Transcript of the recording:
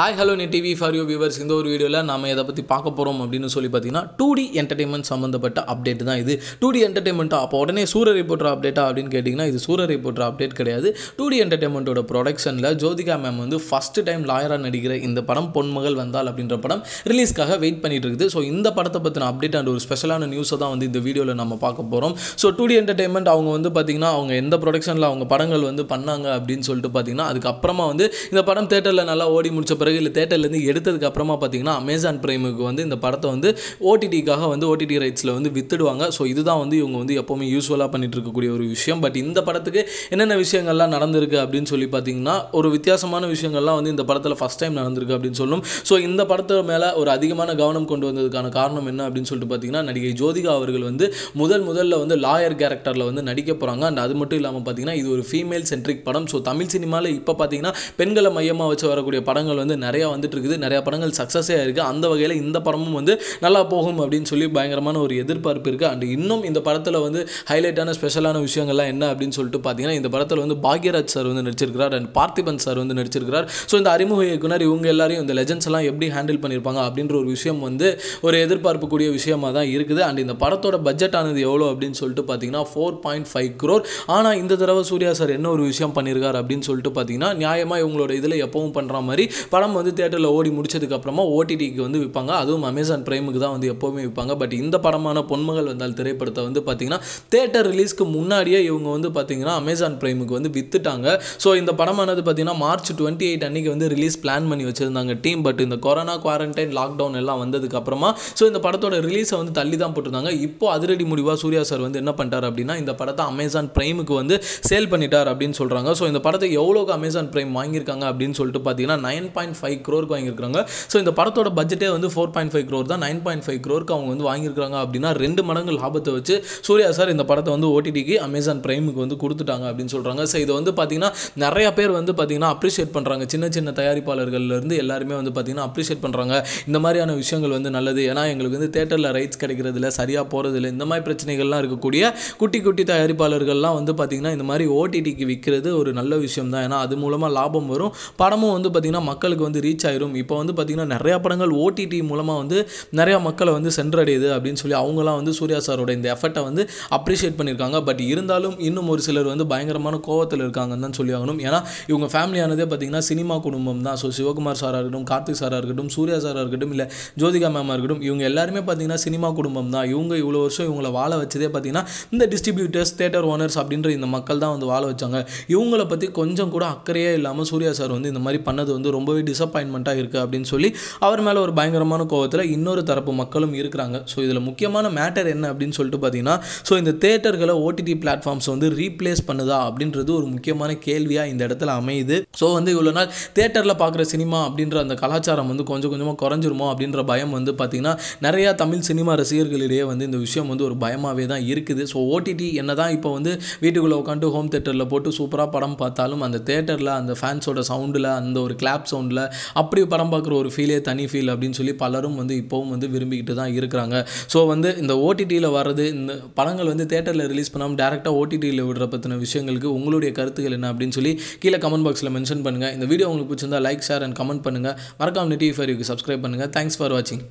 Hi, hello, TV for you viewers. இந்த ஒரு வீடியோல நாம எதை பத்தி பார்க்க போறோம் அப்படினு சொல்லி பாத்தீங்கன்னா 2D entertainment சம்பந்தப்பட்ட அப்டேட் தான் இது. 2D entertainment அப்ப உடனே சூரிய ரிப்போர்ட்டர் அப்டேட்டா அப்படினு கேட்டிங்கனா இது சூரிய ரிப்போர்ட்டர் அப்டேட் கிடையாது. 2D entertainmentோட ப்ரொடக்ஷன்ல ஜோதிகா மேம் வந்து ஃபர்ஸ்ட் டைம் லாயரா நடிக்கிற இந்த படம் பொன்மகள் வந்தால் அப்படிங்கற படம் ரிலீஸ்க்காக வெயிட் பண்ணிட்டு இருக்குது. சோ இந்த படத்தை பத்தின அப்டேட் and ஒரு ஸ்பெஷலான நியூஸ் தான் வந்து இந்த வீடியோல நாம பார்க்க போறோம். சோ 2D entertainment அவங்க வந்து பாத்தீங்கன்னா அவங்க எந்த ப்ரொடக்ஷன்ல அவங்க படங்கள் வந்து பண்ணாங்க அப்படினு சொல்லிட்டு பாத்தீங்கன்னா அதுக்கு அப்புறமா வந்து இந்த படம் தியேட்டர்ல நல்லா ஓடி முடிச்ச பிறகு தியேட்டர்ல இருந்து எடுத்ததுக்கு அப்புறமா பாத்தீங்கன்னா Amazon Primeக்கு வந்து இந்த படத்தை வந்து OTTக்காக வந்து OTT ரைட்ஸ்ல வந்து வித்துடுவாங்க. சோ இதுதான் வந்து இவங்க வந்து எப்பவுமே யூசுவலா பண்ணிட்டு இருக்க கூடிய ஒரு விஷயம். பட் இந்த படத்துக்கு என்னென்ன விஷயங்கள்லாம் நடந்துருக்கு அப்படின்னு சொல்லி பாத்தீங்கன்னா ஒரு வித்தியாசமான விஷயங்கள்லாம் வந்து இந்த படத்துல ஃபர்ஸ்ட் டைம் நடந்துருக்கு அப்படின்னு சொல்லணும். சோ இந்த படத்து மேல ஒரு அதிகமான கவனம் கொண்டு வந்ததுக்கான காரணம் என்ன அப்படின்னு சொல்லிட்டு பாத்தீங்கன்னா நடிகை ஜோதிகா அவர்கள் வந்து முதல்ல வந்து லாயர் கேரக்டர்ல வந்து நடிக்க போறாங்க. அண்ட் அது மட்டும் இல்லாம பாத்தீங்கன்னா இது ஒரு ஃபீமேல் சென்ட்ரிக் படம். சோ தமிழ் சினிமால இப்ப பாத்தீங்கன்னா பெண்களை மையமா வச்சு வரக்கூடிய படங்கள் வந்து நிறைய வந்துட்டு இருக்குது, நிறைய படங்கள் சக்சஸே இருக்கு. அந்த வகையில் இந்த படமும் வந்து நல்லா போகும் அப்படின்னு சொல்லி பயங்கரமான ஒரு எதிர்பார்ப்பு இருக்கு. அண்ட் இன்னும் இந்த படத்தில் வந்து ஹைலைட்டான ஸ்பெஷலான விஷயங்கள்லாம் என்ன அப்படின்னு சொல்லிட்டு பார்த்தீங்கன்னா இந்த படத்தில் வந்து பாக்யராஜ் சார் வந்து நடிச்சிருக்கிறார் அண்ட் பார்த்திபன் சார் வந்து நடிச்சிருக்கிறார். ஸோ இந்த அறிமுக இயக்குனர் இவங்க எல்லாரையும் இந்த லெஜெண்ட்ஸ் எல்லாம் எப்படி ஹேண்டில் பண்ணியிருப்பாங்க அப்படின்ற ஒரு விஷயம் வந்து ஒரு எதிர்பார்ப்புக்கூடிய விஷயமாக தான் இருக்குது. அண்ட் இந்த படத்தோட பட்ஜெட் ஆனது எவ்வளோ அப்படின்னு சொல்லிட்டு பார்த்தீங்கன்னா 4.5 crore. ஆனால் இந்த தடவை சூர்யா சார் என்ன ஒரு விஷயம் பண்ணியிருக்கார் அப்படின்னு சொல்லிட்டு பார்த்தீங்கன்னா நியாயமாக இவங்களோட இதில் எப்பவும் பண்ணுற மாதிரி படம் வந்து தியேட்டரில் ஓடி முடிச்சதுக்கு அப்புறமா OTTக்கு வந்து விற்பாங்க, அதுவும் Amazon Primeக்கு தான் வந்து எப்போவுமே விற்பாங்க. பட் இந்த படமான பொன்மகள் வந்தால் திரைப்படத்தை வந்து பார்த்தீங்கன்னா தியேட்டர் ரிலீஸ்க்கு முன்னாடியே இவங்க வந்து பார்த்தீங்கன்னா Amazon Primeக்கு வந்து வித்துட்டாங்க. ஸோ இந்த படமானது பார்த்தீங்கன்னா March 28 அன்னைக்கு வந்து ரிலீஸ் பிளான் பண்ணி வச்சிருந்தாங்க டீம். பட் இந்த கொரோனா குவாரண்டைன் லாக்டவுன் எல்லாம் வந்ததுக்கு அப்புறமா ஸோ இந்த படத்தோட ரிலீஸை வந்து தள்ளி தான் போட்டிருந்தாங்க. இப்போ அதிரடி முடிவாக சூர்யா சார் வந்து என்ன பண்ணிட்டார் அப்படின்னா இந்த படத்தை Amazon Primeக்கு வந்து சேல் பண்ணிட்டார் அப்படின்னு சொல்கிறாங்க. ஸோ இந்த படத்தை எவ்வளோக்கு Amazon Prime வாங்கியிருக்காங்க அப்படின்னு சொல்லிட்டு பார்த்தீங்கன்னா 9.5 crore வாங்கியிருக்காங்க. ஸோ இந்த படத்தோட பட்ஜெட்டே வந்து 4.5 crore தான். 9.5 crore அவங்க வந்து வாங்கியிருக்காங்க அப்படின்னா 2 மடங்கு லாபத்தை வச்சு சூர்யா சார் இந்த படத்தை வந்து OTTக்கு Amazon Primeக்கு வந்து கொடுத்துட்டாங்க அப்படின்னு சொல்கிறாங்க. ஸோ இதை வந்து பார்த்தீங்கன்னா நிறைய பேர் வந்து பார்த்தீங்கன்னா அப்ரிஷியேட் பண்ணுறாங்க, சின்ன சின்ன தயாரிப்பாளர்கள்லேருந்து எல்லாருமே வந்து பார்த்தீங்கன்னா அப்ரிஷியேட் பண்ணுறாங்க. இந்த மாதிரியான விஷயங்கள் வந்து நல்லது, ஏன்னா எங்களுக்கு வந்து தேட்டரில் ரைட்ஸ் கிடைக்கிறதில்ல, சரியாக போகிறதில்ல, இந்த மாதிரி பிரச்சனைகள்லாம் இருக்கக்கூடிய குட்டி குட்டி தயாரிப்பாளர்கள்லாம் வந்து பார்த்தீங்கன்னா இந்த மாதிரி OTTக்கு விற்கிறது ஒரு நல்ல விஷயம் தான். ஏன்னா அது மூலமாக லாபம் வரும், படமும் வந்து பார்த்தீங்கன்னா மக்களுக்கு வந்து ரீச் ஆயிரும். இப்போ வந்து பார்த்தீங்கன்னா நிறையா படங்கள் OTT மூலமாக வந்து நிறையா மக்களை வந்து சென்றடையுது அப்படின்னு சொல்லி அவங்களாம் வந்து சூர்யா சாரோட இந்த எஃபர்ட்டை வந்து அப்ரிஷியேட் பண்ணியிருக்காங்க. பட் இருந்தாலும் இன்னும் ஒரு சிலர் வந்து பயங்கரமான கோவத்தில் இருக்காங்கன்னு தான் சொல்லி ஆகணும். ஏன்னா இவங்க ஃபேமிலியானதே பார்த்தீங்கன்னா சினிமா குடும்பம் தான். ஸோ சிவகுமார் சாராக இருக்கட்டும், கார்த்திக் சாராக இருக்கட்டும், சூர்யா சாராக இருக்கட்டும், இல்லை ஜோதிகா மேமாக இருக்கட்டும், இவங்க எல்லாருமே பார்த்தீங்கன்னா சினிமா குடும்பம் தான். இவங்க இவ்வளோ வருஷம் இவங்களை வாழ வச்சதே பார்த்தீங்கன்னா இந்த டிஸ்ட்ரிபியூட்டர்ஸ், தேட்டர் ஓனர்ஸ் அப்படின்ற இந்த மக்கள் தான் வந்து வாழ வச்சாங்க. இவங்களை பற்றி கொஞ்சம் கூட அக்கறையே இல்லாமல் சூர்யா சார் வந்து இந்த மாதிரி பண்ணது வந்து ரொம்பவே டிசப்பாயின்மெண்ட்டாக இருக்குது அப்படின்னு சொல்லி அவர் மேலே ஒரு பயங்கரமான கோவத்தில் இன்னொரு தரப்பு மக்களும் இருக்கிறாங்க. ஸோ இதில் முக்கியமான மேட்டர் என்ன அப்படின்னு சொல்லிட்டு பார்த்தீங்கன்னா ஸோ இந்த தேட்டர்களை OTT பிளாட்ஃபார்ம்ஸ் வந்து ரீப்ளேஸ் பண்ணுதா அப்படின்றது ஒரு முக்கியமான கேள்வியாக இந்த இடத்துல அமையுது. ஸோ வந்து இவ்வளோ நாள் தேட்டரில் பார்க்குற சினிமா அப்படின்ற அந்த கலாச்சாரம் வந்து கொஞ்சம் கொஞ்சமாக குறைஞ்சிருமோ அப்படின்ற பயம் வந்து பார்த்தீங்கன்னா நிறையா தமிழ் சினிமா ரசிகர்களிடையே வந்து இந்த விஷயம் வந்து ஒரு பயமாகவே தான் இருக்குது. ஸோ OTT என்ன தான் இப்போ வந்து வீட்டுக்குள்ளே உட்காந்து ஹோம் தேட்டரில் போட்டு சூப்பராக படம் பார்த்தாலும் அந்த தேட்டரில் அந்த ஃபேன்ஸோட சவுண்டில் அந்த ஒரு கிளாப் சவுண்டில் அப்படி படம் பார்க்குற ஒரு ஃபீலே தனி ஃபீல் அப்படின்னு சொல்லி பலரும் வந்து இப்போவும் வந்து விரும்பிக்கிட்டு தான் இருக்கிறாங்க. ஸோ வந்து இந்த OTTயில் வர்றது, இந்த படங்கள் வந்து தேட்டரில் ரிலீஸ் பண்ணாமல் டேரெக்டாக OTTயில் விடுற பற்றின விஷயங்களுக்கு உங்களுடைய கருத்துக்கள் என்ன அப்படின்னு சொல்லி கீழே கமெண்ட் பாக்ஸில் மென்ஷன் பண்ணுங்கள். இந்த வீடியோ உங்களுக்கு பிடிச்சிருந்தால் லைக், ஷேர் அண்ட் கமெண்ட் பண்ணுங்கள். மறக்காம டிவி ஃபர் யூக்கு சப்ஸ்கிரைப் பண்ணுங்கள். தேங்க்ஸ் ஃபார் வாட்சிங்.